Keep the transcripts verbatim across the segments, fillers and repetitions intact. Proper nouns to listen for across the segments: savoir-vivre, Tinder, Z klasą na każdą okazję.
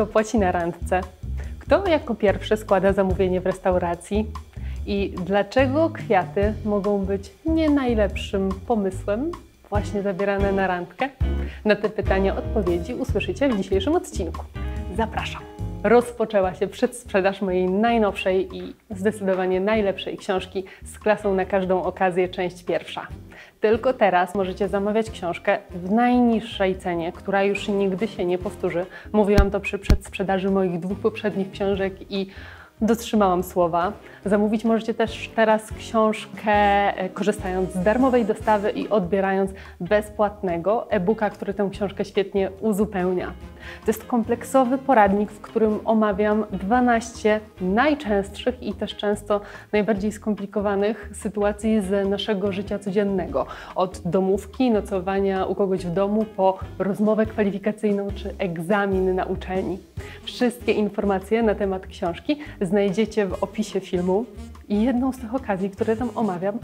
Kto płaci na randce? Kto jako pierwszy składa zamówienie w restauracji? I dlaczego kwiaty mogą być nie najlepszym pomysłem właśnie zabierane na randkę? Na te pytania odpowiedzi usłyszycie w dzisiejszym odcinku. Zapraszam! Rozpoczęła się przedsprzedaż mojej najnowszej i zdecydowanie najlepszej książki Z klasą na każdą okazję, część pierwsza. Tylko teraz możecie zamawiać książkę w najniższej cenie, która już nigdy się nie powtórzy. Mówiłam to przy przedsprzedaży moich dwóch poprzednich książek i dotrzymałam słowa. Zamówić możecie też teraz książkę korzystając z darmowej dostawy i odbierając bezpłatnego e-booka, który tę książkę świetnie uzupełnia. To jest kompleksowy poradnik, w którym omawiam dwanaście najczęstszych i też często najbardziej skomplikowanych sytuacji z naszego życia codziennego. Od domówki, nocowania u kogoś w domu, po rozmowę kwalifikacyjną czy egzamin na uczelni. Wszystkie informacje na temat książki znajdziecie w opisie filmu i jedną z tych okazji, które tam omawiam,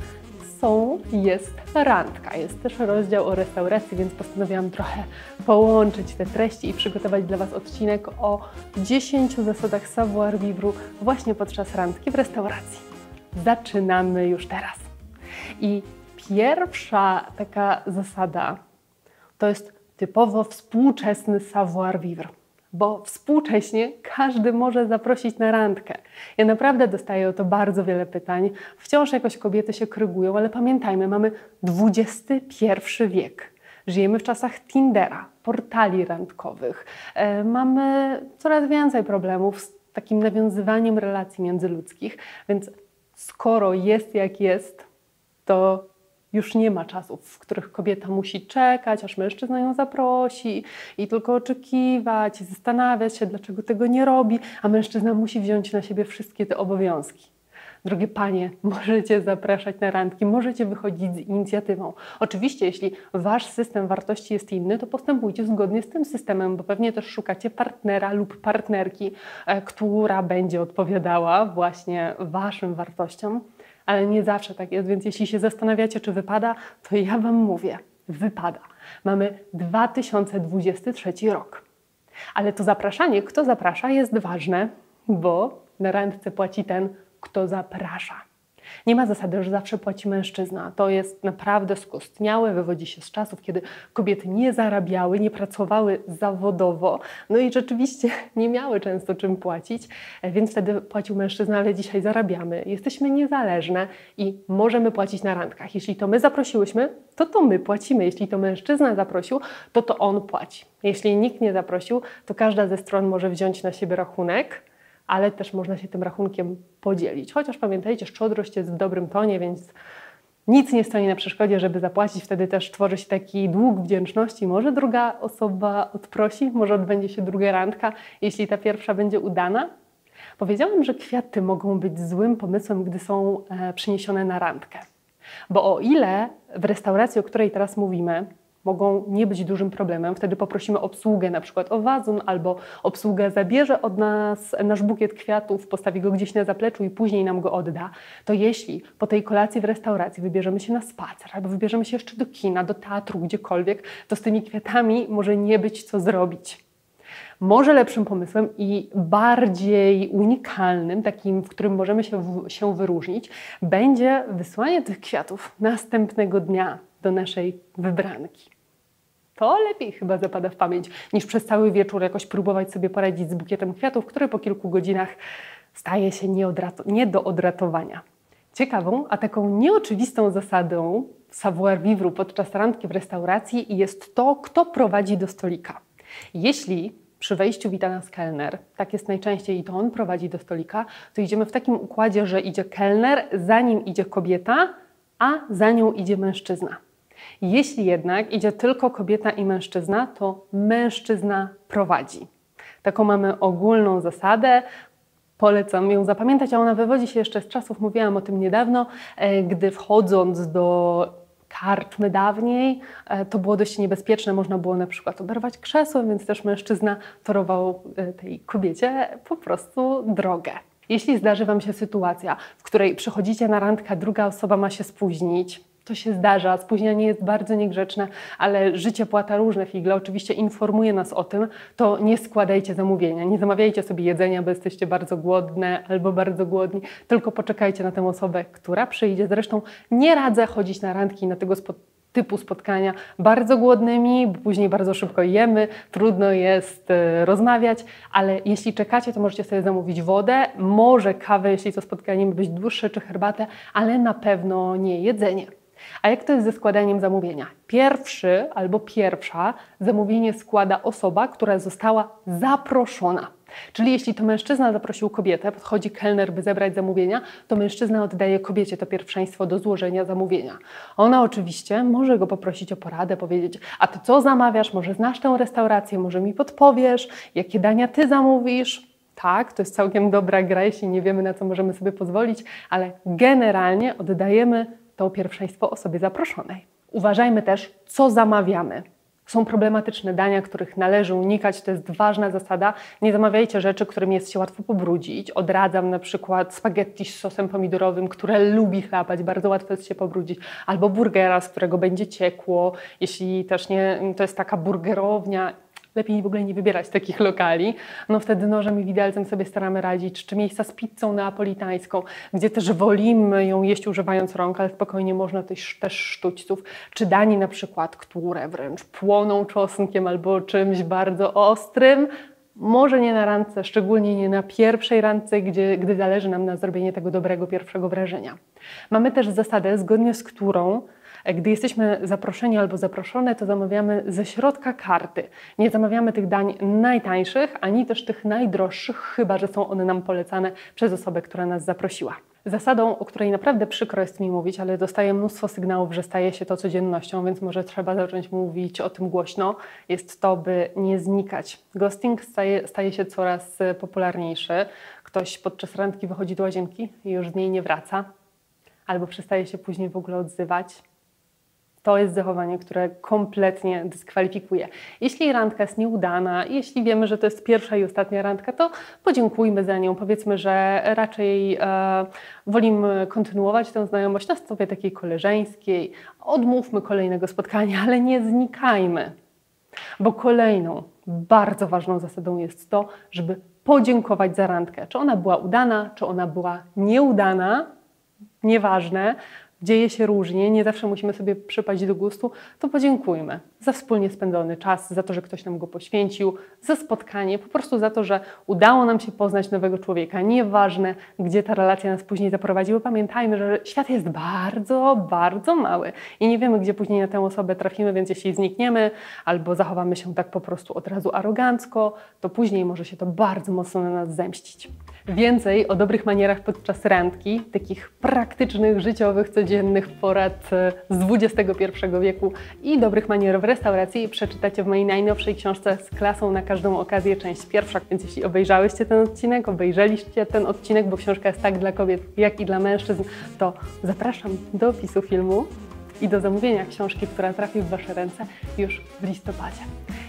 są, jest randka. Jest też rozdział o restauracji, więc postanowiłam trochę połączyć te treści i przygotować dla Was odcinek o dziesięciu zasadach savoir-vivre właśnie podczas randki w restauracji. Zaczynamy już teraz. I pierwsza taka zasada to jest typowo współczesny savoir-vivre. Bo współcześnie każdy może zaprosić na randkę. Ja naprawdę dostaję o to bardzo wiele pytań. Wciąż jakoś kobiety się krygują, ale pamiętajmy, mamy dwudziesty pierwszy wiek. Żyjemy w czasach Tindera, portali randkowych. E, mamy coraz więcej problemów z takim nawiązywaniem relacji międzyludzkich, więc skoro jest jak jest, to już nie ma czasów, w których kobieta musi czekać, aż mężczyzna ją zaprosi i tylko oczekiwać, i zastanawiać się, dlaczego tego nie robi, a mężczyzna musi wziąć na siebie wszystkie te obowiązki. Drogie panie, możecie zapraszać na randki, możecie wychodzić z inicjatywą. Oczywiście, jeśli wasz system wartości jest inny, to postępujcie zgodnie z tym systemem, bo pewnie też szukacie partnera lub partnerki, która będzie odpowiadała właśnie waszym wartościom. Ale nie zawsze tak jest, więc jeśli się zastanawiacie, czy wypada, to ja Wam mówię, wypada. Mamy dwa tysiące dwudziesty trzeci rok. Ale to zapraszanie, kto zaprasza, jest ważne, bo na randce płaci ten, kto zaprasza. Nie ma zasady, że zawsze płaci mężczyzna. To jest naprawdę skostniałe, wywodzi się z czasów, kiedy kobiety nie zarabiały, nie pracowały zawodowo, no i rzeczywiście nie miały często czym płacić, więc wtedy płacił mężczyzna, ale dzisiaj zarabiamy. Jesteśmy niezależne i możemy płacić na randkach. Jeśli to my zaprosiłyśmy, to to my płacimy. Jeśli to mężczyzna zaprosił, to to on płaci. Jeśli nikt nie zaprosił, to każda ze stron może wziąć na siebie rachunek, ale też można się tym rachunkiem podzielić. Chociaż pamiętajcie, szczodrość jest w dobrym tonie, więc nic nie stoi na przeszkodzie, żeby zapłacić. Wtedy też tworzy się taki dług wdzięczności. Może druga osoba odprosi, może odbędzie się druga randka, jeśli ta pierwsza będzie udana. Powiedziałam, że kwiaty mogą być złym pomysłem, gdy są przyniesione na randkę. Bo o ile w restauracji, o której teraz mówimy, mogą nie być dużym problemem. Wtedy poprosimy obsługę na przykład o wazon, albo obsługa zabierze od nas nasz bukiet kwiatów, postawi go gdzieś na zapleczu i później nam go odda. To jeśli po tej kolacji w restauracji wybierzemy się na spacer, albo wybierzemy się jeszcze do kina, do teatru, gdziekolwiek, to z tymi kwiatami może nie być co zrobić. Może lepszym pomysłem i bardziej unikalnym, takim, w którym możemy się, w, się wyróżnić, będzie wysłanie tych kwiatów następnego dnia do naszej wybranki. To lepiej chyba zapada w pamięć, niż przez cały wieczór jakoś próbować sobie poradzić z bukietem kwiatów, który po kilku godzinach staje się nie do odratowania. Ciekawą, a taką nieoczywistą zasadą savoir-vivre podczas randki w restauracji jest to, kto prowadzi do stolika. Jeśli przy wejściu wita nas kelner, tak jest najczęściej i to on prowadzi do stolika, to idziemy w takim układzie, że idzie kelner, za nim idzie kobieta, a za nią idzie mężczyzna. Jeśli jednak idzie tylko kobieta i mężczyzna, to mężczyzna prowadzi. Taką mamy ogólną zasadę. Polecam ją zapamiętać, a ona wywodzi się jeszcze z czasów, mówiłam o tym niedawno, gdy wchodząc do karczmy dawniej, to było dość niebezpieczne, można było na przykład oderwać krzesło, więc też mężczyzna torował tej kobiecie po prostu drogę. Jeśli zdarzy Wam się sytuacja, w której przychodzicie na randkę, druga osoba ma się spóźnić, To się zdarza, spóźnianie jest bardzo niegrzeczne, ale życie płata różne figle, oczywiście informuje nas o tym, to nie składajcie zamówienia, nie zamawiajcie sobie jedzenia, bo jesteście bardzo głodne albo bardzo głodni, tylko poczekajcie na tę osobę, która przyjdzie. Zresztą nie radzę chodzić na randki, na tego spotkania, typu spotkania bardzo głodnymi, bo później bardzo szybko jemy, trudno jest rozmawiać, ale jeśli czekacie, to możecie sobie zamówić wodę, może kawę, jeśli to spotkanie ma być dłuższe, czy herbatę, ale na pewno nie jedzenie. A jak to jest ze składaniem zamówienia? Pierwszy albo pierwsza zamówienie składa osoba, która została zaproszona. Czyli jeśli to mężczyzna zaprosił kobietę, podchodzi kelner, by zebrać zamówienia, to mężczyzna oddaje kobiecie to pierwszeństwo do złożenia zamówienia. Ona oczywiście może go poprosić o poradę, powiedzieć: a ty co zamawiasz, może znasz tę restaurację, może mi podpowiesz, jakie dania ty zamówisz. Tak, to jest całkiem dobra gra, jeśli nie wiemy, na co możemy sobie pozwolić, ale generalnie oddajemy to pierwszeństwo osobie zaproszonej. Uważajmy też, co zamawiamy. Są problematyczne dania, których należy unikać, to jest ważna zasada. Nie zamawiajcie rzeczy, którymi jest się łatwo pobrudzić. Odradzam na przykład spaghetti z sosem pomidorowym, które lubi chlapać, bardzo łatwo jest się pobrudzić. Albo burgera, z którego będzie ciekło, jeśli też nie, to jest taka burgerownia. Lepiej w ogóle nie wybierać takich lokali. No wtedy nożem i widelcem sobie staramy radzić, czy miejsca z pizzą neapolitańską, gdzie też wolimy ją jeść używając rąk, ale spokojnie można też, też sztućców, czy dań na przykład, które wręcz płoną czosnkiem albo czymś bardzo ostrym. Może nie na randce, szczególnie nie na pierwszej randce, gdzie, gdy zależy nam na zrobieniu tego dobrego pierwszego wrażenia. Mamy też zasadę, zgodnie z którą gdy jesteśmy zaproszeni albo zaproszone, to zamawiamy ze środka karty. Nie zamawiamy tych dań najtańszych, ani też tych najdroższych, chyba że są one nam polecane przez osobę, która nas zaprosiła. Zasadą, o której naprawdę przykro jest mi mówić, ale dostaję mnóstwo sygnałów, że staje się to codziennością, więc może trzeba zacząć mówić o tym głośno, jest to, by nie znikać. Ghosting staje, staje się coraz popularniejszy. Ktoś podczas randki wychodzi do łazienki i już z niej nie wraca, albo przestaje się później w ogóle odzywać. To jest zachowanie, które kompletnie dyskwalifikuje. Jeśli randka jest nieudana, jeśli wiemy, że to jest pierwsza i ostatnia randka, to podziękujmy za nią. Powiedzmy, że raczej e, wolimy kontynuować tę znajomość na stopie takiej koleżeńskiej. Odmówmy kolejnego spotkania, ale nie znikajmy. Bo kolejną bardzo ważną zasadą jest to, żeby podziękować za randkę. Czy ona była udana, czy ona była nieudana, nieważne. Dzieje się różnie, nie zawsze musimy sobie przypaść do gustu, to podziękujmy za wspólnie spędzony czas, za to, że ktoś nam go poświęcił, za spotkanie, po prostu za to, że udało nam się poznać nowego człowieka. Nieważne, gdzie ta relacja nas później zaprowadziła, pamiętajmy, że świat jest bardzo, bardzo mały i nie wiemy, gdzie później na tę osobę trafimy, więc jeśli znikniemy albo zachowamy się tak po prostu od razu arogancko, to później może się to bardzo mocno na nas zemścić. Więcej o dobrych manierach podczas randki, takich praktycznych, życiowych, codziennych porad z dwudziestego pierwszego wieku i dobrych manier w restauracji przeczytacie w mojej najnowszej książce Z klasą na każdą okazję, część pierwsza. Więc jeśli obejrzałyście ten odcinek, obejrzeliście ten odcinek, bo książka jest tak dla kobiet, jak i dla mężczyzn, to zapraszam do opisu filmu i do zamówienia książki, która trafi w wasze ręce już w listopadzie.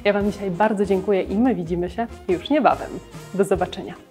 Ja wam dzisiaj bardzo dziękuję i my widzimy się już niebawem. Do zobaczenia.